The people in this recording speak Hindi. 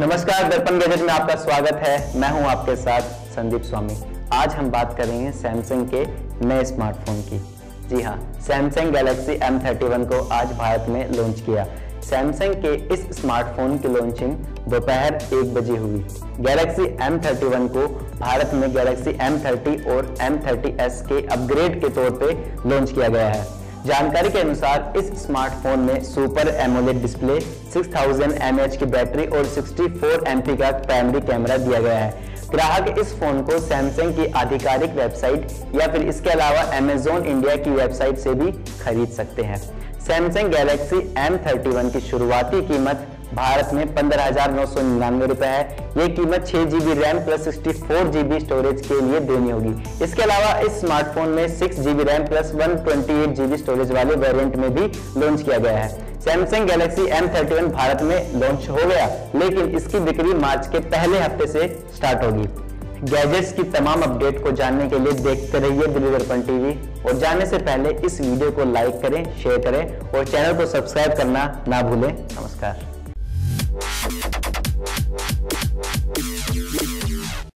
नमस्कार, दर्पण गैजेट में आपका स्वागत है। मैं हूं आपके साथ संदीप स्वामी। आज हम बात करेंगे सैमसंग के नए स्मार्टफोन की। जी हां, सैमसंग गैलेक्सी M31 को आज भारत में लॉन्च किया। सैमसंग के इस स्मार्टफोन की लॉन्चिंग दोपहर 1 बजे हुई। गैलेक्सी M31 को भारत में गैलेक्सी M30 और M30S के अपग्रेड के तौर पर लॉन्च किया गया है। जानकारी के अनुसार इस स्मार्टफोन में सुपर एमोलेड डिस्प्ले, 6000 mAh की बैटरी और 64 MP का प्राइमरी कैमरा दिया गया है। ग्राहक इस फोन को सैमसंग की आधिकारिक वेबसाइट या फिर इसके अलावा Amazon इंडिया की वेबसाइट से भी खरीद सकते हैं। सैमसंग गैलेक्सी M31 की शुरुआती कीमत भारत में 15,999 रुपए है। ये कीमत 6 GB RAM plus 64 GB storage के लिए देनी होगी। इसके अलावा इस स्मार्टफोन में 6 GB RAM plus 128 GB storage वाले वेरिएंट में भी लॉन्च किया गया है। सैमसंग गैलेक्सी M31 भारत में लॉन्च हो गया, लेकिन इसकी बिक्री मार्च के पहले हफ्ते से स्टार्ट होगी। गैजेट्स की तमाम अपडेट को जानने के लिए देखते रहिए दिल्ली दर्पण टीवी। और जाने से पहले इस वीडियो को लाइक करें, शेयर करें और चैनल को सब्सक्राइब करना ना भूलें। नमस्कार।